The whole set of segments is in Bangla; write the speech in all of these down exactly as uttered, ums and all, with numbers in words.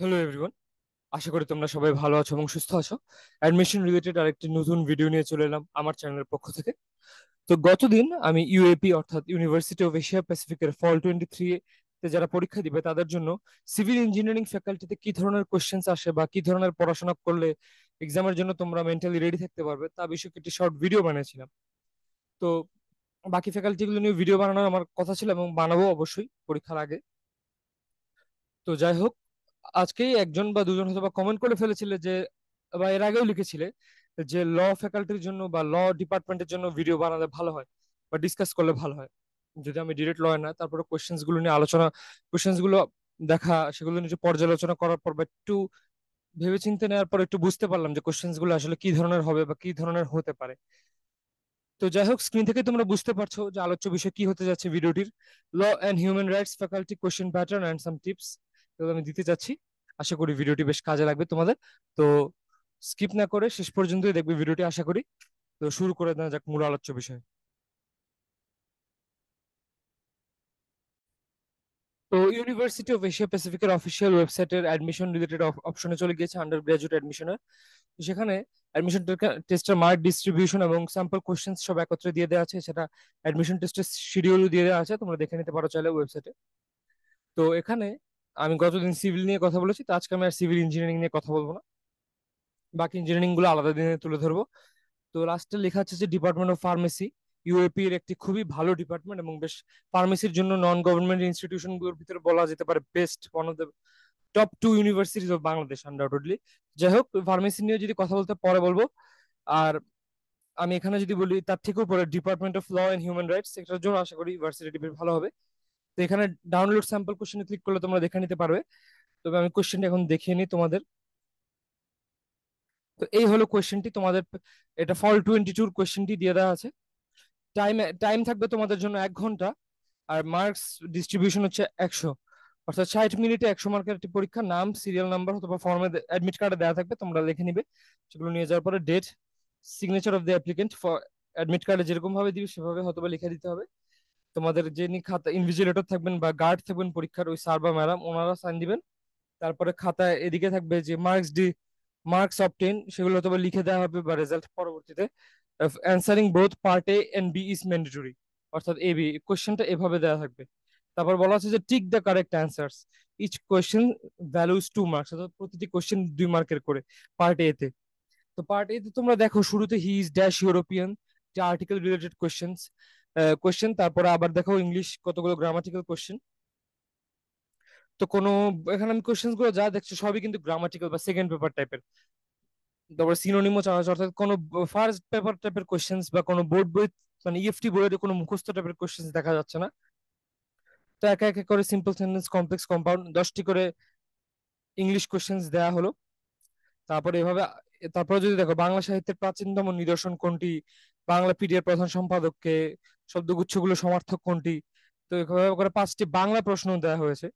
হ্যালো এভরিওয়ান, আশা করি তোমরা সবাই ভালো আছো এবং সুস্থ আছো। অ্যাডমিশন রিলেটেড আরেকটি নতুন ভিডিও নিয়ে চলে এলাম আমার চ্যানেলের পক্ষ থেকে। তো গতদিন আমি ইউএপি অর্থাৎ ইউনিভার্সিটি অফ এশিয়া প্যাসিফিকের ফল টোয়েন্টি থ্রি তে যারা পরীক্ষা দিবে তাদের জন্য সিভিল ইঞ্জিনিয়ারিং ফ্যাকাল্টিতে কি ধরনের কোয়েশ্চেন্স আসে বা কি ধরনের পড়াশোনা করলে এক্সামের জন্য তোমরা মেন্টালি রেডি থাকতে পারবে তা বিষয়ে একটি শর্ট ভিডিও বানিয়েছিলাম। তো বাকি ফ্যাকাল্টিগুলো নিয়ে ভিডিও বানানোর আমার কথা ছিল এবং বানাবো অবশ্যই পরীক্ষার আগে। তো যাই হোক, আজকেই একজন বা দুজন হয়তো বা কমেন্ট করে ফেলেছিলে যে বা এর আগেও লিখেছিলে যে ল ফ্যাকাল্টির জন্য বা ল ডিপার্টমেন্টের জন্য ভিডিও বানালে ভালো হয় বা ডিসকাস করলে ভালো হয়, যদি আমি ডিরেক্ট লয় না। তারপরে কোয়েশ্চেন্স গুলো নিয়ে আলোচনা, কোয়েশ্চেন্স গুলো দেখা, সেগুলো নিয়ে পর্যালোচনা করার পর বা একটু ভেবে চিন্তে নেওয়ার পর একটু বুঝতে পারলাম যে কোয়েশ্চেন্স গুলো আসলে কি ধরনের হবে বা কি ধরনের হতে পারে। তো যাই হোক, স্ক্রিন থেকে তোমরা বুঝতে পারছো যে আলোচ্য বিষয় কি হতে যাচ্ছে ভিডিওটির। Law and human rights faculty question pattern and some tips আমি দিতে চাচ্ছি, আশা করি ভিডিওটি বেশ কাজে লাগবে তোমাদের। তো স্কিপ না করে শেষ পর্যন্তই দেখবে ভিডিওটি আশা করি। তো শুরু করে দেওয়া যাক মূল আলোচ্য বিষয়। তো ইউনিভার্সিটি অফ এশিয়া প্যাসিফিকের অফিসিয়াল ওয়েবসাইটের অ্যাডমিশন রিলেটেড অপশনে চলে গিয়েছে আন্ডার গ্রাজুয়েট অ্যাডমিশনের। সেখানে অ্যাডমিশন টেস্টের মার্ক ডিস্ট্রিবিউশন এবং স্যাম্পল কোয়েশ্চেন সব একত্রে দিয়ে দেওয়া আছে, সেটা অ্যাডমিশন টেস্টের শিডিউলও দিয়ে দেওয়া আছে, তোমরা দেখে নিতে পারো চাইলে ওয়েবসাইটে। তো এখানে আমি গতদিন সিভিল নিয়ে কথা বলেছি, তো আজকে আমি আর সিভিল ইঞ্জিনিয়ারিং নিয়ে কথা বলবো না, বাকি ইঞ্জিনিয়ারিং গুলো আলাদা দিনে তুলে ধরবো। তো লাস্টে লেখা আছে যে ডিপার্টমেন্ট অফ ফার্মেসি, ইউএপি এর একটি খুবই ভালো ডিপার্টমেন্ট এবং বেশ ফার্মেসির জন্য নন গভর্নমেন্ট ইনস্টিটিউশন গুলোর ভিতরে বলা যেতে পারে best, one of the top two universities of Bangladesh undoubtedly. যাই হোক, ফার্মেসি নিয়ে যদি কথা বলতে পরে বলবো। আর আমি এখানে যদি বলি তার থেকেও পরে department of law and human rights, এটার জন্য আশা করি ইউনিভার্সিটি ভালো হবে। তো এখানে ডাউনলোড স্যাম্পল কোশ্চেনে ক্লিক করলে তোমরা দেখে নিতে পারবে। তবে আমি কোশ্চেনটা এখন দেখিয়ে নিই তোমাদের। তো এই হলো কোশ্চেনটি তোমাদের, এটা ফল টোয়েন্টি টুর কোশ্চেনটি দিয়ে দেওয়া আছে। টাইম টাইম থাকবে তোমাদের জন্য এক ঘন্টা আর মার্কস ডিস্ট্রিবিউশন হচ্ছে একশো, অর্থাৎ ষাট মিনিটে একশো মার্কের একটি পরীক্ষা। নাম, সিরিয়াল নাম্বার অথবা ফর্মে অ্যাডমিট কার্ডে দেওয়া থাকবে, তোমরা লিখে নিবে। সেগুলো নিয়ে যাওয়ার পরে date, signature of the applicant, admit কার্ডে যেরকম ভাবে দিবে সেভাবে হয়তো বা লিখে দিতে হবে। তোমাদের যিনি খাতা ইনভিজিলেটর থাকবেন বা গার্ড থাকবেন পরীক্ষার, ওই স্যার বা ম্যাডাম, ওনারা সাইন দিবেন। তারপরে খাতায় এদিকে থাকবে যে মার্কস ডি মার্কস অবটেন, সেগুলো হয়তো লিখে দেওয়া হবে বা রেজাল্ট পরবর্তীতে। Answering both part A and B is mandatory, অর্থাৎ এ বি কোয়েশ্চেনটা এভাবে দেওয়া থাকবে। তারপর বলা আছে যে tick the correct answers, each question values two marks, অর্থাৎ প্রতিটি কোয়েশ্চেন দুই মার্কের করে পার্ট এ তে। তো পার্ট এ তে তোমরা দেখো শুরুতে হি ইজ ড্যাশ ইউরোপিয়ান, যে আর্টিকেল রিলেটেড কোয়েশ্চেন কোয়েশ্চেন তারপরে আবার দেখো ইংলিশ কতগুলো গ্রামাটিক্যাল কোয়েশ্চেন। তো কোনো এখানে আমি কোয়েশ্চেন গুলো যা দেখছি সবই কিন্তু গ্রামাটিক্যাল বা সেকেন্ড পেপার টাইপের। তারপরে সিনোনিমও চাওয়া হয়েছে, অর্থাৎ কোনো ফার্স্ট পেপার টাইপের কোয়েশ্চেন বা কোনো বোর্ড বই মানে ইএফটি বইয়ের কোনো মুখস্থ টাইপের কোয়েশ্চেন দেখা যাচ্ছে না। তো একে একে করে সিম্পল সেন্টেন্স, কমপ্লেক্স কম্পাউন্ড, দশটি করে ইংলিশ কোয়েশ্চেন দেওয়া হলো। তারপরে এভাবে তারপরে যদি দেখো বাংলা সাহিত্যের প্রাচীনতম নিদর্শন কোনটি, বাংলাপিডিয়ার প্রধান সম্পাদককে, শব্দগুচ্ছগুলো সমর্থক কোনটি। তো এভাবে করে পাঁচটি বাংলা প্রশ্ন দেওয়া হয়েছে।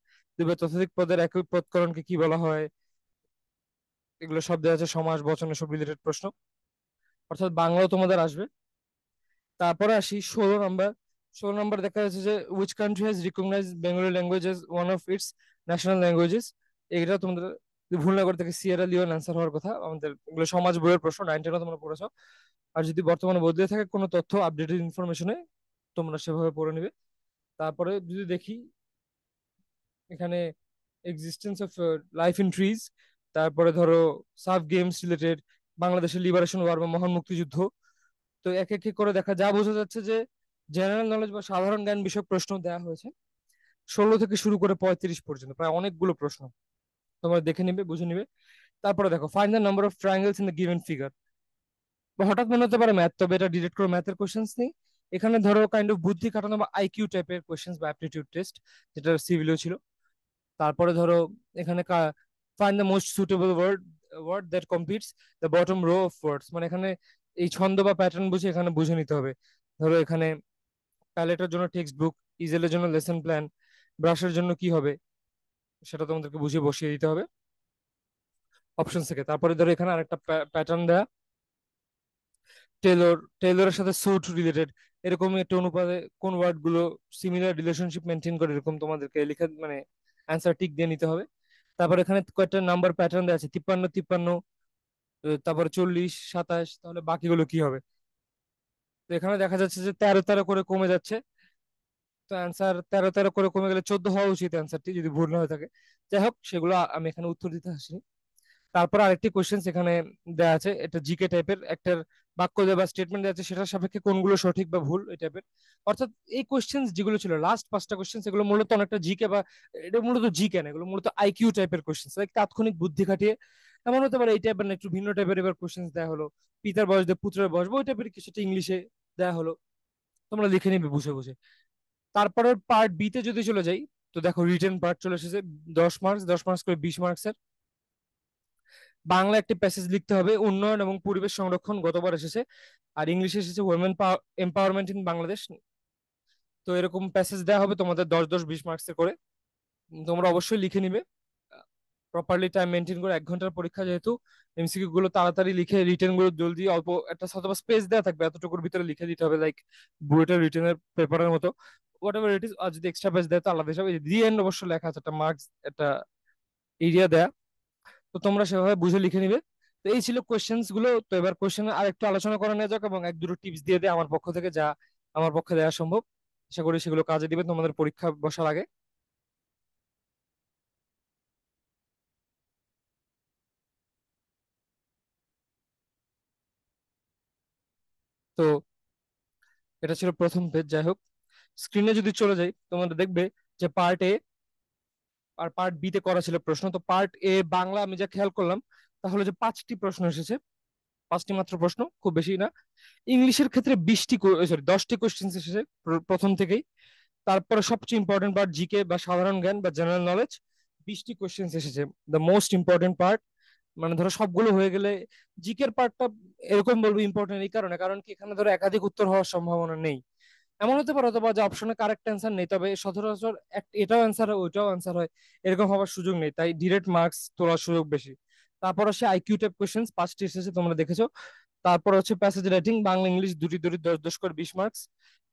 তথাধিক পদের একক পদকরণকে কি বলা হয়, এগুলো সব দেওয়া আছে। সমাজ, বচন সব রিলেটেড প্রশ্ন, অর্থাৎ বাংলাও তোমাদের আসবে। তারপরে আসি ষোলো নম্বর ষোলো নম্বর দেখা যাচ্ছে যে which country has recognize Bengali language as one of its national languages, এটা তোমাদের ভুলনগর থেকে সিয়েরা লিওন অ্যান্সার হওয়ার কথা। আমাদের এগুলো সমাজ বইয়ের প্রশ্ন, নাইন টেনও তোমরা পড়েছ। আর যদি বর্তমানে বদলে থাকে কোনো তথ্য আপডেটেড ইনফরমেশনে তোমরা সেভাবে পড়ে নেবে। তারপরে যদি দেখি এখানে existence of life in trees, তারপরে ধরো সাফ গেমস রিলেটেড, বাংলাদেশের লিবারেশন ওয়ার বা মহান মুক্তিযুদ্ধ। তো এক এক করে দেখা যা বোঝা যাচ্ছে যে জেনারেল নলেজ বা সাধারণ জ্ঞান বিষয়ক প্রশ্ন দেওয়া হয়েছে ষোলো থেকে শুরু করে পঁয়ত্রিশ পর্যন্ত, প্রায় অনেকগুলো প্রশ্ন তোমরা দেখে নিবে, বুঝে নিবে। তারপরে দেখো find the number of triangles in the given figure, হঠাৎ মনে হতে পারে ম্যাথ, তবে এটা ডিরেক্ট করে ম্যাথের কোয়েশ্চেন্স নেই। এখানে ধরো কাইন্ড অফ বুদ্ধি খাটানো বা আইকিউ টাইপের কোয়েশ্চেন্স বা অ্যাপটিটিউড টেস্ট, যেটা সিভিলও ছিল। তারপরে ধরো এখানে find the most suitable word word that completes the bottom row of words, মানে এখানে এই ছন্দ বা প্যাটার্ন বুঝে এখানে বুঝে নিতে হবে। ধরো এখানে প্যালেটের জন্য টেক্সট বুক, ইজেলের জন্য লেসন প্ল্যান, ব্রাশের জন্য কি হবে সেটা তোমাদেরকে বুঝে বসিয়ে দিতে হবে অপশন থেকে। তারপরে ধরো এখানে আরেকটা প্যাটার্ন দেয়া টেলর টেলরের সাথে স্যুট রিলেটেড, এরকম একটা অনুপাতে কোন ওয়ার্ড গুলো সিমিলার রিলেশনশিপ মেনটেন করে, এরকম তোমাদেরকে লিখে মানে অ্যান্সার টিক দিয়ে নিতে হবে। তারপর এখানে কয়েকটা নাম্বার প্যাটার্ন দেওয়া আছে তিপ্পান্ন তিপ্পান্ন তারপর চল্লিশ সাতাশ, তাহলে বাকিগুলো কি হবে? তো এখানে দেখা যাচ্ছে যে তেরো তেরো করে কমে যাচ্ছে। তো অ্যান্সার তেরো তেরো করে কমে গেলে চোদ্দ হওয়া উচিত অ্যান্সারটি, যদি ভুল না হয়ে থাকে। যাই হোক, সেগুলো আমি এখানে উত্তর দিতে আসিনি। তারপর আরেকটি কোয়েশ্চেন এখানে দেওয়া আছে, এটা জিকে টাইপের, একটা বাক্য দেওয়া বা স্টেটমেন্ট দেওয়া আছে, সেটার সাপেক্ষে কোনগুলো সঠিক বা ভুল এই টাইপের। অর্থাৎ এই কোয়েশ্চেন যেগুলো ছিল লাস্ট পাঁচটা কোয়েশ্চেন, সেগুলো মূলত অনেকটা জিকে বা এটা মূলত জিকে না, এগুলো মূলত আইকিউ টাইপের কোয়েশ্চেন, লাইক তাৎক্ষণিক বুদ্ধি খাটিয়ে। এমন হতে পারে এই টাইপের না একটু ভিন্ন টাইপের এবার কোয়েশ্চেন দেওয়া হলো, পিতার বয়স দিয়ে পুত্রের বয়স, ওই টাইপের কিছুটা ইংলিশে দেওয়া হলো, তোমরা লিখে নিবে বুঝে বুঝে। তারপরের পার্ট বি তে যদি চলে যাই, তো দেখো রিটেন পার্ট চলে এসেছে দশ মার্কস, দশ মার্কস করে বিশ মার্কসের। বাংলা একটি প্যাসেজ লিখতে হবে, উন্নয়ন এবং পরিবেশ সংরক্ষণ গতবার এসেছে, আর ইংলিশে এসেছে উইমেন এম্পাওয়ারমেন্ট ইন বাংলাদেশ। তো এরকম প্যাসেজ দেওয়া হবে তোমাদের দশ দশ বিশ মার্কসের করে, তোমরা অবশ্যই লিখে নিবে প্রপারলি, টাইম মেনটেন করে। এক ঘন্টার পরীক্ষা যেহেতু, এমসিকিউ গুলো তাড়াতাড়ি লিখে, রিটেন গুলো জলদি, অল্প একটা শতভাগ স্পেস দেওয়া থাকবে, এতটুকুর ভিতরে লিখে দিতে হবে, লাইক বুয়েটের রিটেনের পেপারের মতো, হোয়াট এভার ইট ইজ। আর যদি এক্সট্রা পেজ দেয় তো আলাদা হিসাবে দি এন্ড অবশ্য লেখা আছে, একটা মার্কস একটা এরিয়া দেয়া, তো তোমরা সেভাবে বুঝে লিখে নিবে। তো এই ছিল কোয়েশ্চেন্স গুলো। তো এবার কোয়েশ্চেন আর একটু আলোচনা করা নিয়ে যাক, এবং এক দুটো টিপস দিয়ে দেয় আমার পক্ষ থেকে, যা আমার পক্ষে দেওয়া সম্ভব, আশা করি সেগুলো কাজে দিবে তোমাদের পরীক্ষা বসার আগে। তো এটা ছিল প্রথম পেজ। যাই হোক, স্ক্রিনে যদি চলে যাই, তোমরা দেখবে যে পার্ট এ আর পার্ট বি তে করা ছিল প্রশ্ন। তো পার্ট এ বাংলা আমি যা খেয়াল করলাম তাহলে যে পাঁচটি প্রশ্ন এসেছে, পাঁচটি মাত্র প্রশ্ন, খুব বেশি না। ইংলিশের ক্ষেত্রে বিশটি সরি দশটি কোয়েশ্চেন এসেছে প্রথম থেকেই। তারপরে সবচেয়ে ইম্পর্টেন্ট পার্ট জিকে বা সাধারণ জ্ঞান বা জেনারেল নলেজ, বিশটি কোয়েশ্চেন এসেছে, দ্য মোস্ট ইম্পর্টেন্ট পার্ট। মানে ধরো সবগুলো হয়ে গেলে জিকের পার্টটা এরকম বলবো ইম্পর্টেন্ট এই কারণে, কারণ কি এখানে ধরো একাধিক উত্তর হওয়ার সম্ভাবনা নেই, এমন হতে পারে অথবা যে অপশনে কারেক্ট অ্যান্সার নেই, তবে সচরাচর এটাও অ্যান্সার হয় ওইটাও অ্যান্সার হয়, এরকম হওয়ার সুযোগ নেই, তাই ডিরেক্ট মার্কস তোলার সুযোগ বেশি। তারপর হচ্ছে আইকিউ টাইপ কোয়েশ্চেন, পাঁচটি এসেছে তোমরা দেখেছো। তারপর হচ্ছে প্যাসেজ রাইটিং বাংলা ইংলিশ দুটি দুটি দশ দশ করে বিশ মার্কস,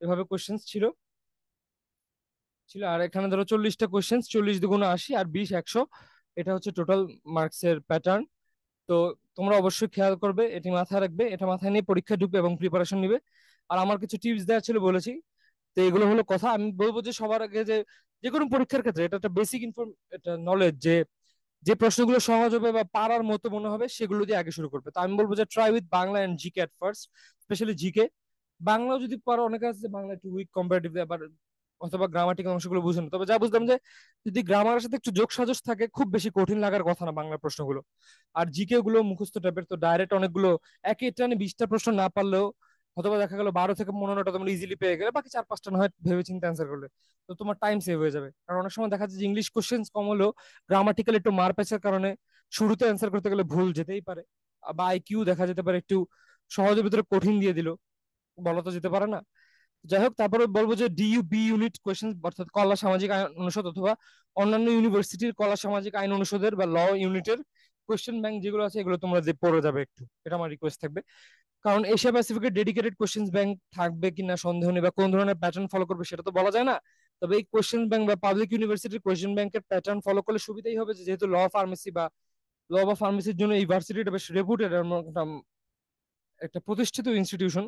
এভাবে কোয়েশ্চেন ছিল ছিল আর এখানে ধরো চল্লিশটা কোয়েশ্চেন, চল্লিশ দুগুণ আশি আর বিশ একশো, এটা হচ্ছে টোটাল মার্কসের প্যাটার্ন। তো তোমরা অবশ্যই খেয়াল করবে, এটি মাথায় রাখবে, এটা মাথায় নিয়ে পরীক্ষা ঢুকবে এবং প্রিপারেশন নিবে। আর আমার কিছু টিপস দেওয়া ছিল বলেছি, তো এগুলো হলো কথা। আমি বলবো যে সবার আগে যে যে কোনো পরীক্ষার ক্ষেত্রে এটা একটা বেসিক ইনফর্ম এটা নলেজ, যে যে প্রশ্নগুলো সহজ হবে বা পারার মতো মনে হবে সেগুলো দিয়ে আগে শুরু করবে। তো আমি বলবো যে try with Bangla and GK at first, specially GK. বাংলাও যদি পারো, অনেকে আছে যে বাংলা একটু উইক কম্পারেটিভলি, আবার অথবা গ্রামাটিক্যাল অংশগুলো বুঝে না, তবে যা বুঝলাম যে যদি গ্রামারের সাথে একটু যোগ সাজস থাকে খুব বেশি কঠিন লাগার কথা না বাংলা প্রশ্নগুলো। আর জিকে গুলো মুখস্থ টাইপের, তো ডাইরেক্ট অনেকগুলো একই টানে বিশটা প্রশ্ন না পারলেও অথবা দেখা গেলো বারো থেকে পনেরোটা তোমরা ইজিলি পেয়ে গেলে, বাকি চার পাঁচটা না হয় ভেবে চিন্তে অ্যান্সার করলে, তো তোমার টাইম সেভ হয়ে যাবে। কারণ অনেক সময় দেখা যাচ্ছে যে ইংলিশ কোয়েশ্চেন কম হলেও গ্রামাটিক্যাল একটু মার প্যাচের কারণে শুরুতে অ্যান্সার করতে গেলে ভুল যেতেই পারে, বা আইকিউ দেখা যেতে পারে একটু সহজের ভিতরে কঠিন দিয়ে দিল, বলা তো যেতে পারে না। যাই হোক, তারপরে বলবো যে ডিইউ বি ইউনিট কোয়েশ্চেন, অর্থাৎ কলা সামাজিক আইন অনুষদ অথবা অন্যান্য ইউনিভার্সিটির কলা সামাজিক আইন অনুষদের বা ল ইউনিটের কোয়েশ্চেন ব্যাংক যেগুলো আছে এগুলো তোমরা যে পড়ে যাবে একটু, এটা আমার রিকোয়েস্ট থাকবে। কারণ এশিয়া প্যাসিফিকের ডেডিকেটেড কোয়েশ্চেন ব্যাংক থাকবে কিনা সন্দেহ নেই, বা কোন ধরনের প্যাটার্ন ফলো করবে সেটা তো বলা যায় না, তবে এই কোয়েশ্চেন ব্যাংক বা পাবলিক ইউনিভার্সিটির কোয়েশ্চেন ব্যাংকের প্যাটার্ন ফলো করলে সুবিধাই হবে, যেহেতু ল ফার্মেসি বা ল বা ফার্মেসির জন্য ইউনিভার্সিটিটা বেশ রেপুটেড একটা প্রতিষ্ঠিত ইনস্টিটিউশন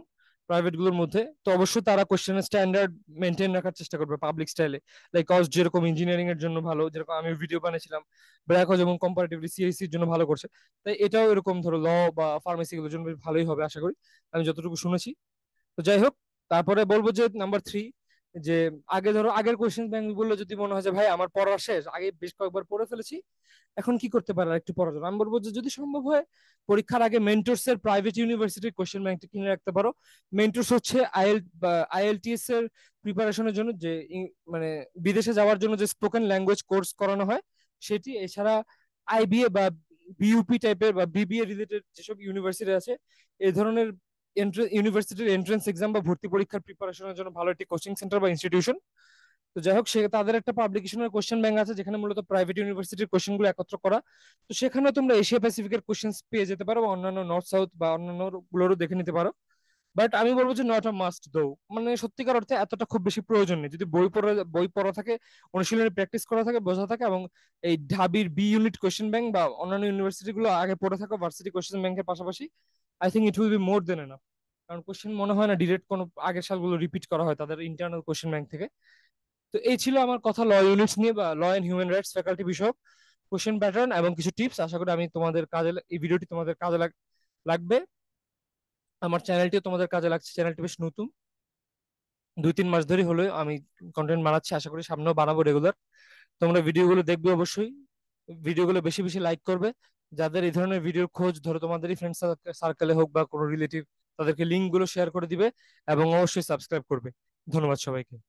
প্রাইভেট গুলোর মধ্যে। তো অবশ্যই তারা কোয়েশ্চেনের স্ট্যান্ডার্ড মেনটেন রাখার চেষ্টা করবে পাবলিক স্টাইলে, লাইক কজ যেরকম ইঞ্জিনিয়ারিং এর জন্য ভালো, যেরকম আমি ভিডিও বানিয়েছিলাম ব্র্যাক হজ এবং কম্পারেটিভলি সিএসসি এর জন্য ভালো করছে, তাই এটাও এরকম ধরো ল বা ফার্মেসি গুলোর জন্য ভালোই হবে আশা করি, আমি যতটুকু শুনেছি। তো যাই হোক, তারপরে বলবো যে নাম্বার থ্রি, যে আগে ধরো আগের কোয়েশ্চেন ব্যাংক গুলো যদি মনে হয় যে ভাই আমার পড়া শেষ, আগে বেশ কয়েকবার পড়ে ফেলেছি, এখন কি করতে পারে একটু পড়ার জন্য, আমি বলবো যে যদি সম্ভব হয় পরীক্ষার আগে মেন্টরস এর প্রাইভেট ইউনিভার্সিটির কোয়েশ্চেন ব্যাংকটা কিনে রাখতে পারো। মেন্টরস হচ্ছে আইএল বা আইএলটিএস এর প্রিপারেশনের জন্য, যে মানে বিদেশে যাওয়ার জন্য যে স্পোকেন ল্যাঙ্গুয়েজ কোর্স করানো হয় সেটি। এছাড়া আইবিএ বা বিইউপি টাইপের বা বিবিএ রিলেটেড যেসব ইউনিভার্সিটি আছে, এই ধরনের ইউনিভার্সিটির এন্ট্রান্স এক্সাম বা ভর্তি পরীক্ষার প্রিপারেশনের জন্য ভালো একটি কোচিং সেন্টার বা ইনস্টিটিউশন। তো যাই হোক, সে তাদের একটা পাবলিকেশনের কোয়েশ্চেন ব্যাংক আছে, যেখানে মূলত প্রাইভেট ইউনিভার্সিটির কোয়েশ্চেন গুলো একত্র করা, তো সেখানেও তোমরা এশিয়া প্যাসিফিকের কোয়েশ্চেন পেয়ে যেতে পারো, বা অন্যান্য নর্থ সাউথ বা অন্যান্য গুলোরও দেখে নিতে পারো। বাট আমি বলবো যে নট আ মাস্ট দো, মানে সত্যিকার অর্থে এতটা খুব বেশি প্রয়োজন নেই। যদি বই পড়া বই পড়া থাকে, অনুশীলনের প্র্যাকটিস করা থাকে, বোঝা থাকে, এবং এই ঢাবির বি ইউনিট কোয়েশ্চেন ব্যাংক বা অন্যান্য ইউনিভার্সিটি গুলো আগে পড়ে থাকো ভার্সিটি কোয়েশ্চেন ব্যাংকের পাশাপাশি, I think it will be more than enough. কারণ কোয়েশ্চেন মনে হয় না ডিরেক্ট কোনো আগের সালগুলো রিপিট করা হয় তাদের ইন্টারনাল কোয়েশ্চেন ব্যাংক থেকে। তো এই ছিল আমার কথা ল ইউনিটস নিয়ে, বা law and human rights faculty বিষয়ক কোয়েশ্চেন প্যাটার্ন এবং কিছু টিপস। আশা করি আমি তোমাদের কাজে এই ভিডিওটি তোমাদের কাজে লাগবে, আমার চ্যানেলটিও তোমাদের কাজে লাগছে। চ্যানেলটি বেশ নতুন, দুই তিন মাস ধরে হলেও আমি কন্টেন্ট বানাচ্ছি, আশা করি সামনেও বানাবো রেগুলার। তোমরা ভিডিওগুলো দেখবে, অবশ্যই ভিডিওগুলো বেশি বেশি লাইক করবে। যাদের এই ধরনের ভিডিওর খোঁজ, ধরো তোমাদেরই ফ্রেন্ড সার্কেলে হোক বা কোনো রিলেটিভ, তাদেরকে লিঙ্কগুলো শেয়ার করে দিবে এবং অবশ্যই সাবস্ক্রাইব করবে। ধন্যবাদ সবাইকে।